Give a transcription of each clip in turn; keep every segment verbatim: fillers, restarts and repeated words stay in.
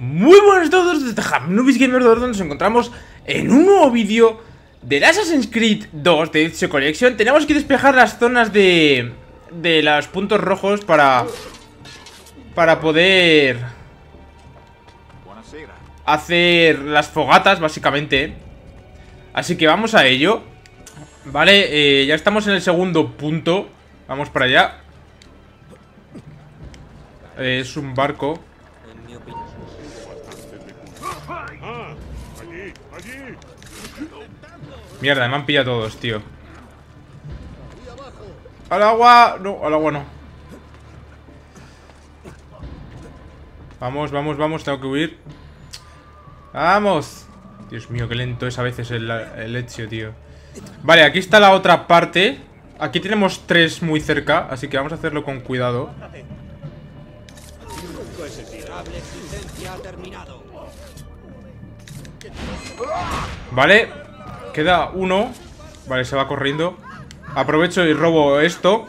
Muy buenas a todos, desde HapnubisGamers nos encontramos en un nuevo vídeo del Assassin's Creed dos de The Ezio Collection. Tenemos que despejar las zonas de, de los puntos rojos para, para poder hacer las fogatas, básicamente. Así que vamos a ello. Vale, eh, ya estamos en el segundo punto. Vamos para allá. eh, Es un barco. Mierda, me han pillado todos, tío. Al agua. No, al agua no. Vamos, vamos, vamos, tengo que huir. Vamos. Dios mío, qué lento es a veces el, el Ezio, tío. Vale, aquí está la otra parte. Aquí tenemos tres muy cerca, así que vamos a hacerlo con cuidado. Vale, queda uno. Vale, se va corriendo. Aprovecho y robo esto.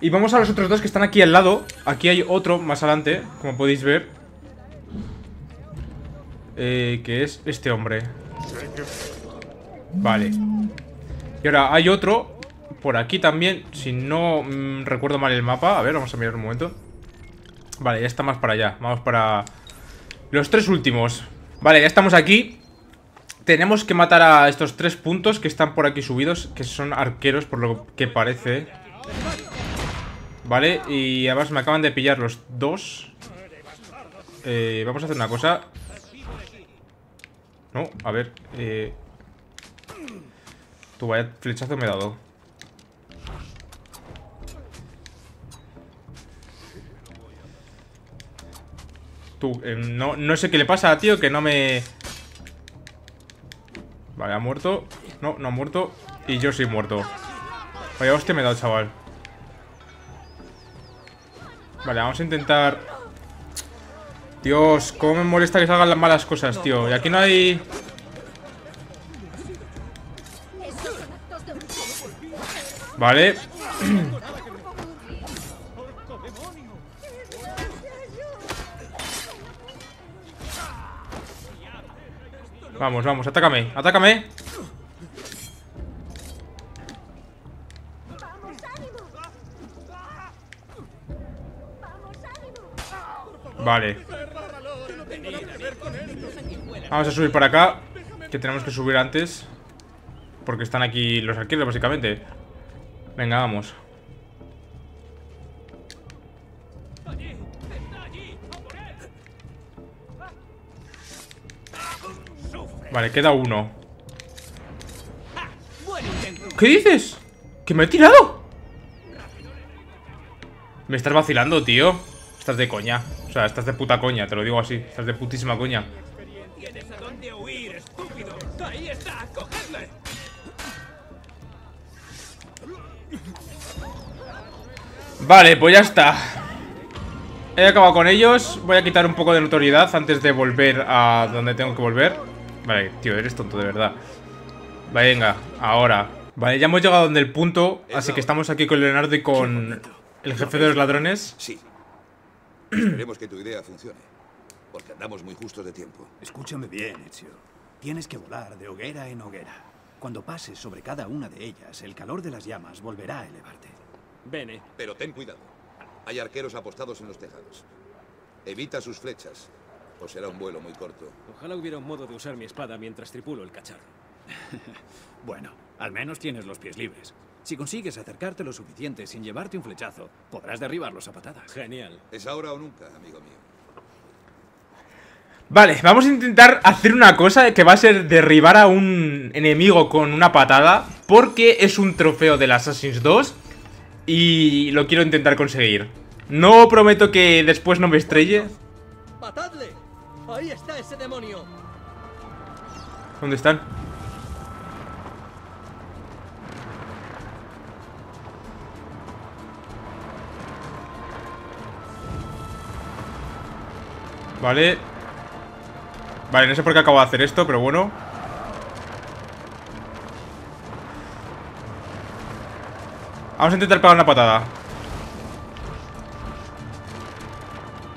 Y vamos a los otros dos que están aquí al lado. Aquí hay otro más adelante, como podéis ver, eh, que es este hombre. Vale. Y ahora hay otro por aquí también, si no mm, recuerdo mal el mapa. A ver, vamos a mirar un momento. Vale, ya está más para allá. Vamos para los tres últimos. Vale, ya estamos aquí. Tenemos que matar a estos tres puntos que están por aquí subidos, que son arqueros por lo que parece. Vale, y además me acaban de pillar los dos. eh, Vamos a hacer una cosa. No, a ver. Eh... Tú, vaya flechazo me he dado. Tú, eh, no, no sé qué le pasa, tío, que no me... Vale, ha muerto. No, no ha muerto. Y yo sí he muerto. Vaya hostia me he dado, chaval. Vale, vamos a intentar... Dios, cómo me molesta que salgan las malas cosas, tío. Y aquí no hay... Vale. Vamos, vamos, atácame, atácame. Vale. Vamos a subir para acá, que tenemos que subir antes, porque están aquí los arqueros, básicamente. Venga, vamos. Vale, queda uno. ¿Qué dices? ¿Que me he tirado? Me estás vacilando, tío. Estás de coña. O sea, estás de puta coña, te lo digo así. Estás de putísima coña. ¿Tienes a dónde huir, estúpido? Ahí está, cogedle. Vale, pues ya está. He acabado con ellos. Voy a quitar un poco de notoriedad antes de volver a donde tengo que volver. Vale, tío, eres tonto, de verdad. Vale, venga, ahora. Vale, ya hemos llegado a donde el punto. Así que estamos aquí con Leonardo y con el jefe de los ladrones. Sí. Esperemos que tu idea funcione, porque andamos muy justos de tiempo. Escúchame bien, Ezio. Tienes que volar de hoguera en hoguera. Cuando pases sobre cada una de ellas, el calor de las llamas volverá a elevarte. Bene. Pero ten cuidado. Hay arqueros apostados en los tejados. Evita sus flechas, o será un vuelo muy corto. Ojalá hubiera un modo de usar mi espada mientras tripulo el cacharro. Bueno, al menos tienes los pies libres. Si consigues acercarte lo suficiente sin llevarte un flechazo, podrás derribarlos a patadas. Genial. Es ahora o nunca, amigo mío. Vale, vamos a intentar hacer una cosa que va a ser derribar a un enemigo con una patada, porque es un trofeo del Assassin's dos. Y lo quiero intentar conseguir. No prometo que después no me estrelle. ¡Patadle! Ahí está ese demonio. ¿Dónde están? Vale. Vale, no sé por qué acabo de hacer esto, pero bueno. Vamos a intentar pegar una patada.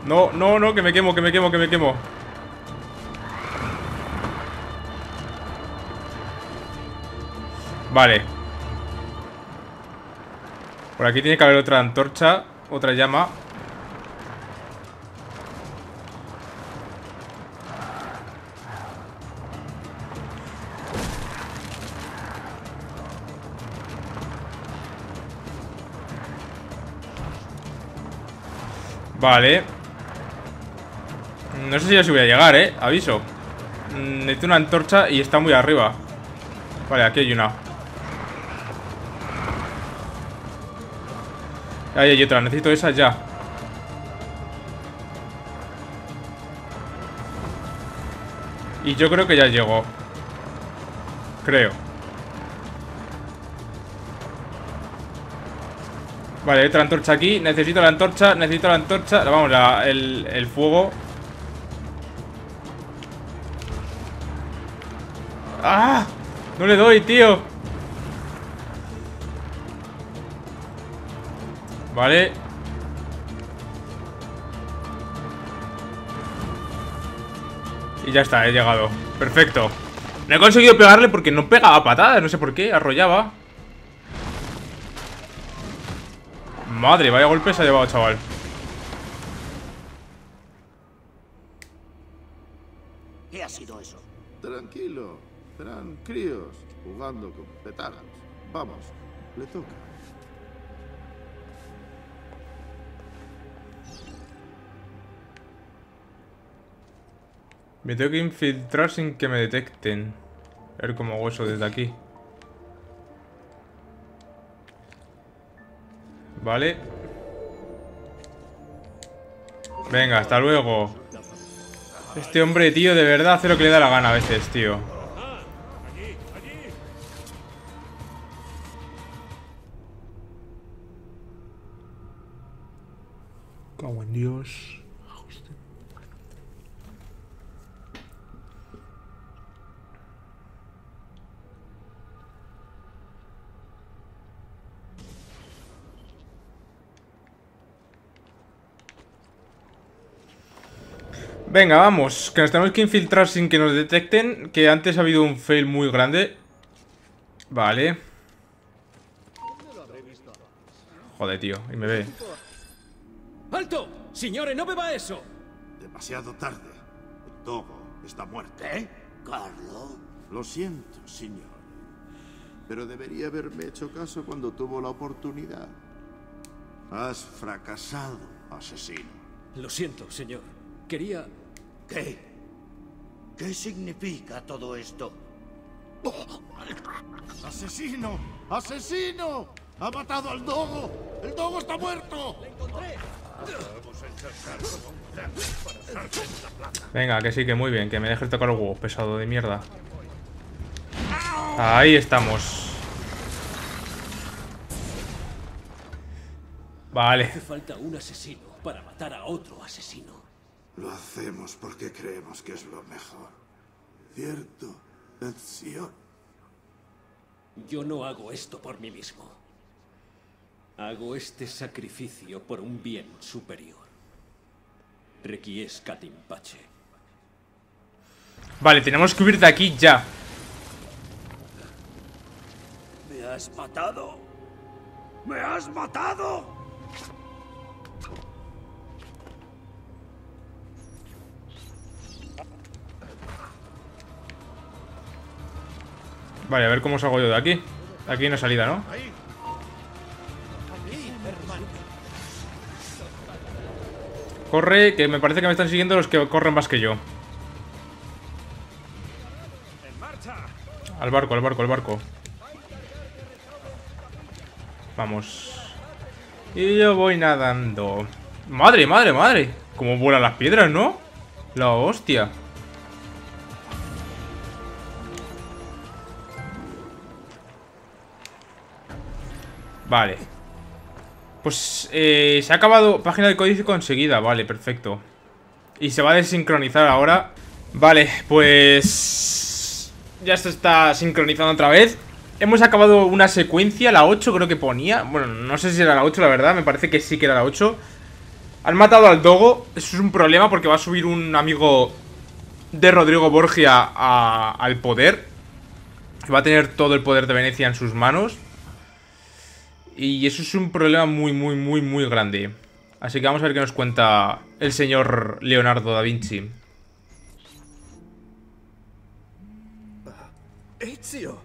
No, no, no, que me quemo, que me quemo, que me quemo. Vale. Por aquí tiene que haber otra antorcha, otra llama. Vale. No sé si ya se voy a llegar, eh. Aviso. Necesito una antorcha y está muy arriba. Vale, aquí hay una. Ahí hay otra, necesito esa ya. Y yo creo que ya llego. Creo. Vale, hay otra antorcha aquí. Necesito la antorcha, necesito la antorcha. Vamos, la, el, el fuego. ¡Ah! No le doy, tío. Vale. Y ya está, he llegado. Perfecto. No he conseguido pegarle porque no pegaba patadas. No sé por qué, arrollaba. Madre, vaya golpe se ha llevado, chaval. ¿Qué ha sido eso? Tranquilo, eran críos jugando con petardas. Vamos, le toca. Me tengo que infiltrar sin que me detecten. A ver cómo hago eso desde aquí. Vale. Venga, hasta luego. Este hombre, tío, de verdad hace lo que le da la gana a veces, tío. Cago en Dios. Venga, vamos, que nos tenemos que infiltrar sin que nos detecten, que antes ha habido un fail muy grande. Vale. Joder, tío, y me ve. ¡Alto! Señores, no beba eso. Demasiado tarde. El Togo está muerto. ¿Eh? Carlos. Lo siento, señor. Pero debería haberme hecho caso cuando tuvo la oportunidad. Has fracasado, asesino. Lo siento, señor. Quería... ¿Qué? ¿Qué significa todo esto? ¡Asesino! ¡Asesino! ¡Ha matado al Dogo! ¡El Dogo está muerto! ¡Le encontré! Venga, que sí, que muy bien. Que me dejes tocar el huevo, pesado de mierda. Ahí estamos. Vale. Hace falta un asesino para matar a otro asesino. Lo hacemos porque creemos que es lo mejor. ¿Cierto, Ezio? Yo no hago esto por mí mismo. Hago este sacrificio por un bien superior. Requiescat in pace. Vale, tenemos que huir de aquí ya. Me has matado. Me has matado. Vale, a ver cómo salgo yo de aquí. Aquí hay una salida, ¿no? Corre, que me parece que me están siguiendo los que corren más que yo. Al barco, al barco, al barco. Vamos. Y yo voy nadando. Madre, madre, madre. Cómo vuelan las piedras, ¿no? La hostia. Vale. Pues eh, se ha acabado página del código enseguida. Vale, perfecto. Y se va a desincronizar ahora. Vale, pues ya se está sincronizando otra vez. Hemos acabado una secuencia, la ocho creo que ponía. Bueno, no sé si era la ocho, la verdad. Me parece que sí que era la ocho. Han matado al Dogo. Eso es un problema porque va a subir un amigo de Rodrigo Borgia a, al poder. que va a tener todo el poder de Venecia en sus manos. Y eso es un problema muy, muy, muy, muy grande. Así que vamos a ver qué nos cuenta el señor Leonardo da Vinci. Ezio,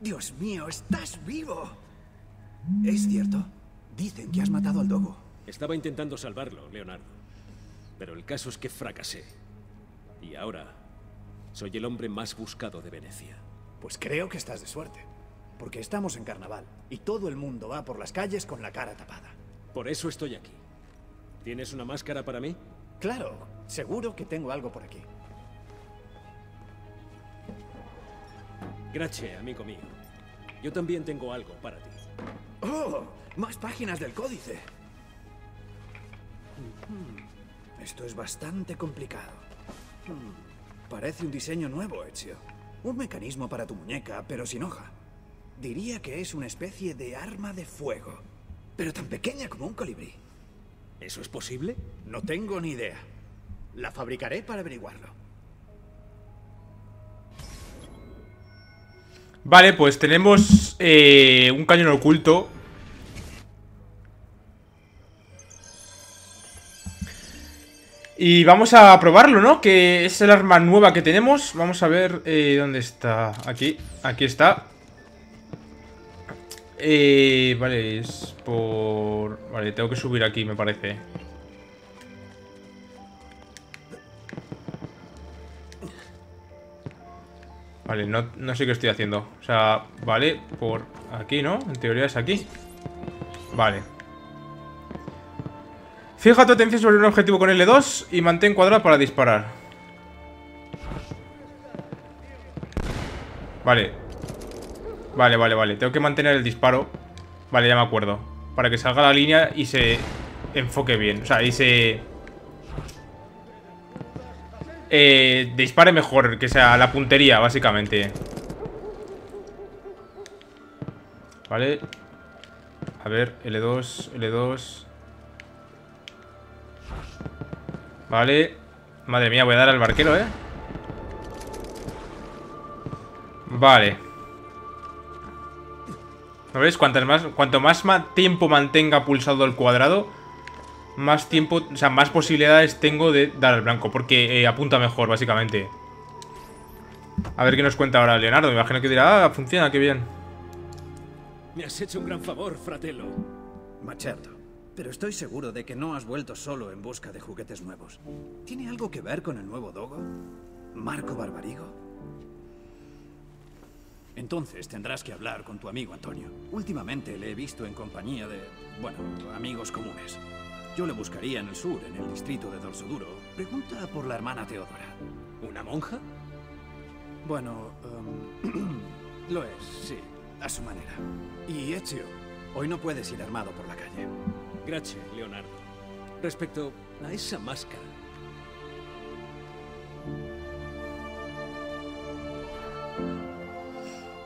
Dios mío, estás vivo. Es cierto, dicen que has matado al dogo. Estaba intentando salvarlo, Leonardo. Pero el caso es que fracasé. Y ahora soy el hombre más buscado de Venecia. Pues creo que estás de suerte. Porque estamos en carnaval y todo el mundo va por las calles con la cara tapada. Por eso estoy aquí. ¿Tienes una máscara para mí? Claro, seguro que tengo algo por aquí. Gracias, amigo mío. Yo también tengo algo para ti. ¡Oh! ¡Más páginas del códice! Esto es bastante complicado. Parece un diseño nuevo, Ezio. Un mecanismo para tu muñeca, pero sin hoja. Diría que es una especie de arma de fuego, pero tan pequeña como un colibrí. ¿Eso es posible? No tengo ni idea. La fabricaré para averiguarlo. Vale, pues tenemos eh, un cañón oculto. Y vamos a probarlo, ¿no? Que es el arma nueva que tenemos. Vamos a ver eh, dónde está. Aquí, aquí está. Eh, vale, es por... Vale, tengo que subir aquí, me parece. Vale, no, no sé qué estoy haciendo. O sea, vale, por aquí, ¿no? En teoría es aquí. Vale. Fija tu atención sobre un objetivo con L dos y mantén cuadrado para disparar. Vale. Vale, vale, vale, tengo que mantener el disparo. Vale, ya me acuerdo. Para que salga la línea y se enfoque bien. O sea, y se... Eh, dispare mejor, que sea la puntería, básicamente. Vale. A ver, L dos, L dos. Vale. Madre mía, voy a dar al barquero, ¿eh? Vale. ¿No ves? Cuanto más, cuanto más tiempo mantenga pulsado el cuadrado, más tiempo, o sea, más posibilidades tengo de dar al blanco, porque eh, apunta mejor, básicamente. A ver qué nos cuenta ahora Leonardo. Me imagino que dirá, ah, funciona, qué bien. Me has hecho un gran favor, fratello. Machato, pero estoy seguro de que no has vuelto solo en busca de juguetes nuevos. ¿Tiene algo que ver con el nuevo dogo? Marco Barbarigo. Entonces tendrás que hablar con tu amigo Antonio. Últimamente le he visto en compañía de, bueno, amigos comunes. Yo le buscaría en el sur, en el distrito de Dorsoduro. Pregunta por la hermana Teodora. ¿Una monja? Bueno, um, lo es, sí, a su manera. Y Ezio, hoy no puedes ir armado por la calle. Gracias, Leonardo. Respecto a esa máscara...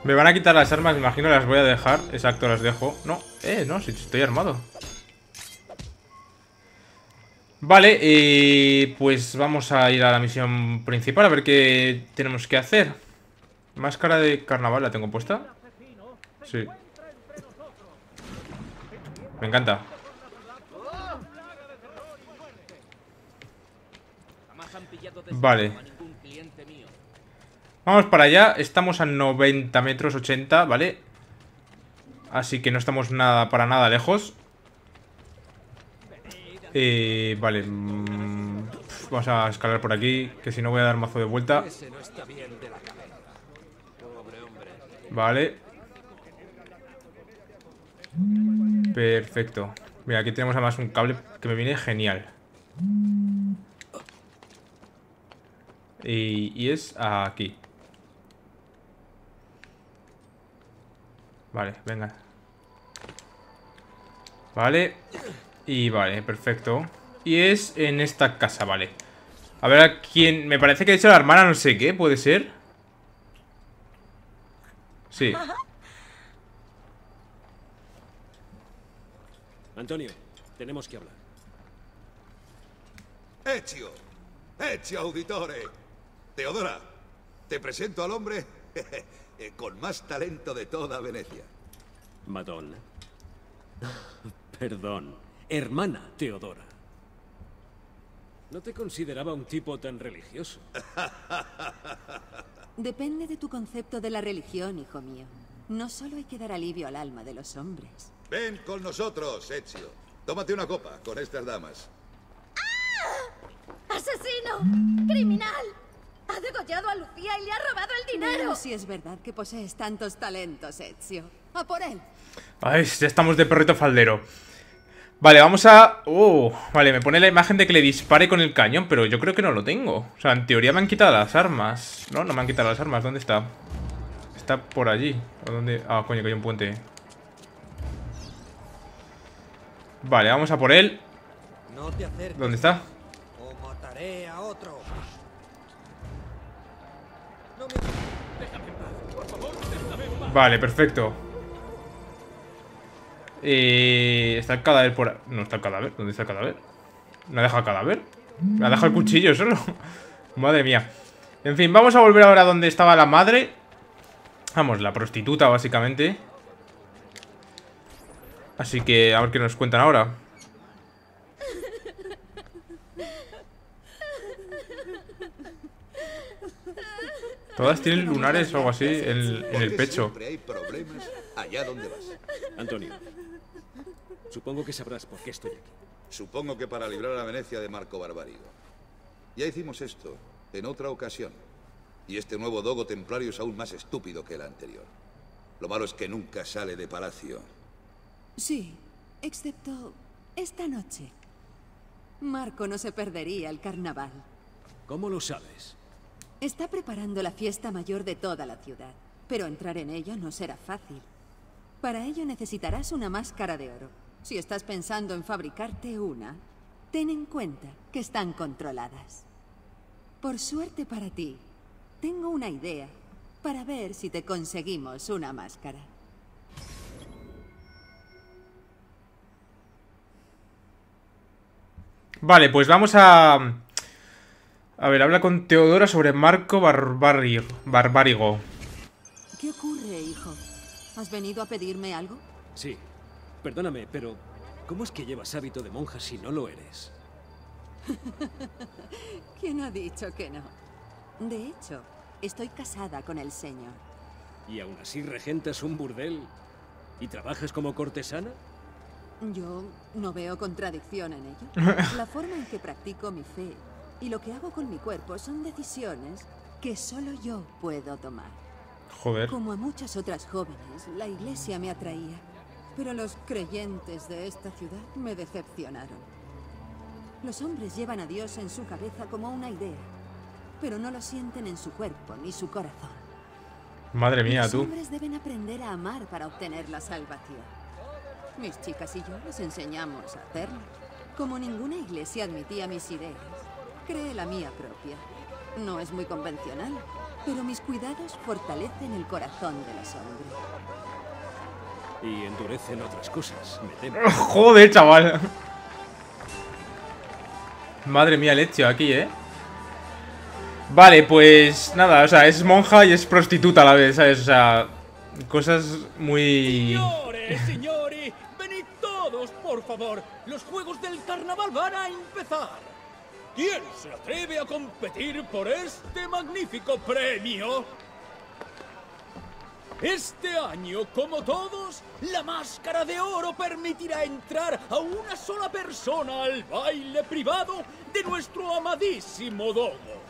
Me van a quitar las armas, me imagino, las voy a dejar. Exacto, las dejo. No, eh, no, si estoy armado. Vale, eh, pues vamos a ir a la misión principal a ver qué tenemos que hacer. Máscara de carnaval, ¿la tengo puesta? Sí. Me encanta. Vale. Vamos para allá, estamos a noventa metros ochenta, ¿vale? Así que no estamos nada para nada lejos. Eh, vale. Pff, vamos a escalar por aquí, que si no voy a dar mazo de vuelta. Vale. Perfecto. Mira, aquí tenemos además un cable que me viene genial. Y, y es aquí. Vale, venga. Vale. Y vale, perfecto. Y es en esta casa, vale. A ver a quién... Me parece que ha dicho la hermana no sé qué, ¿puede ser? Sí. Antonio, tenemos que hablar. Ezio, Ezio, Auditore. Teodora, te presento al hombre Con más talento de toda Venecia. Madonna. Perdón. Hermana Teodora. No te consideraba un tipo tan religioso. Depende de tu concepto de la religión, hijo mío. No solo hay que dar alivio al alma de los hombres. Ven con nosotros, Ezio. Tómate una copa con estas damas. ¡Ah! ¡Asesino! ¡Criminal! ¡Ha degollado a Lucía y le ha robado el dinero! No, si es verdad que posees tantos talentos, Ezio. ¡A por él! Ay, ya estamos de perrito faldero. Vale, vamos a... Oh, vale, me pone la imagen de que le dispare con el cañón, pero yo creo que no lo tengo. O sea, en teoría me han quitado las armas. No, no me han quitado las armas. ¿Dónde está? Está por allí. ¿O dónde? Ah, coño, que hay un puente. Vale, vamos a por él. No te acerques. ¿Dónde está? O mataré a otro. No me... Déjame en paz, por favor, déjame en paz. Vale, perfecto. Eh, está el cadáver por... No está el cadáver. ¿Dónde está el cadáver? ¿Me ha dejado el cadáver? Me ha dejado el cuchillo solo. Madre mía. En fin, vamos a volver ahora donde estaba la madre. Vamos, la prostituta básicamente. Así que a ver qué nos cuentan ahora. Todas tienen lunares o algo así en, en el pecho. Siempre hay problemas allá donde vas. Antonio, supongo que sabrás por qué estoy aquí. Supongo que para librar a Venecia de Marco Barbarigo. Ya hicimos esto en otra ocasión. Y este nuevo dogo templario es aún más estúpido que el anterior. Lo malo es que nunca sale de palacio. Sí, excepto esta noche. Marco no se perdería el carnaval. ¿Cómo lo sabes? Está preparando la fiesta mayor de toda la ciudad, pero entrar en ella no será fácil. Para ello necesitarás una máscara de oro. Si estás pensando en fabricarte una, ten en cuenta que están controladas. Por suerte para ti, tengo una idea para ver si te conseguimos una máscara. Vale, pues vamos a... A ver, habla con Teodora sobre Marco Barbarigo. Barbarigo. ¿Qué ocurre, hijo? ¿Has venido a pedirme algo? Sí. Perdóname, pero ¿cómo es que llevas hábito de monja si no lo eres? ¿Quién ha dicho que no? De hecho, estoy casada con el señor. ¿Y aún así regentas un burdel? ¿Y trabajas como cortesana? Yo no veo contradicción en ello. La forma en que practico mi fe y lo que hago con mi cuerpo son decisiones que solo yo puedo tomar. Joder. Como a muchas otras jóvenes, la iglesia me atraía, pero los creyentes de esta ciudad me decepcionaron. Los hombres llevan a Dios en su cabeza como una idea, pero no lo sienten en su cuerpo ni su corazón. Madre mía, tú. Los hombres deben aprender a amar para obtener la salvación. Mis chicas y yo les enseñamos a hacerlo. Como ninguna iglesia admitía mis ideas, creé la mía propia. No es muy convencional, pero mis cuidados fortalecen el corazón de los hombres. Y endurecen otras cosas, me temo. Joder, chaval. Madre mía, Ezio aquí, ¿eh? Vale, pues nada, o sea, es monja y es prostituta a la vez, ¿sabes? O sea, cosas muy... Señores, señores, venid todos, por favor. Los juegos del carnaval van a empezar. ¿Quién se atreve a competir por este magnífico premio? Este año, como todos, la máscara de oro permitirá entrar a una sola persona al baile privado de nuestro amadísimo dogo.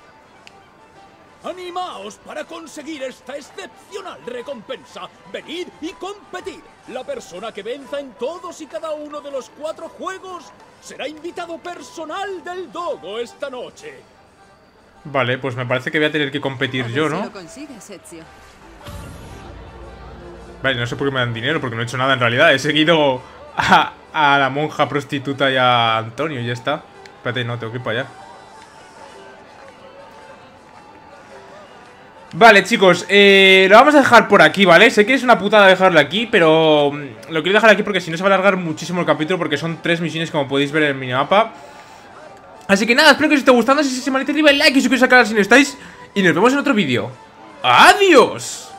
Animaos para conseguir esta excepcional recompensa. Venid y competid. La persona que venza en todos y cada uno de los cuatro juegos será invitado personal del dogo esta noche. Vale, pues me parece que voy a tener que competir yo, ¿no? Vale, no sé por qué me dan dinero, porque no he hecho nada en realidad. He seguido a, a la monja prostituta y a Antonio y ya está. Espérate, no, tengo que ir para allá. Vale, chicos, eh, lo vamos a dejar por aquí, ¿vale? Sé que es una putada dejarlo aquí, pero lo quiero dejar aquí porque si no se va a alargar muchísimo el capítulo, porque son tres misiones como podéis ver en el minimapa. Así que nada, espero que os esté gustando. Si es así, manita arriba, el like y suscribiros al canal si no estáis. Y nos vemos en otro vídeo. ¡Adiós!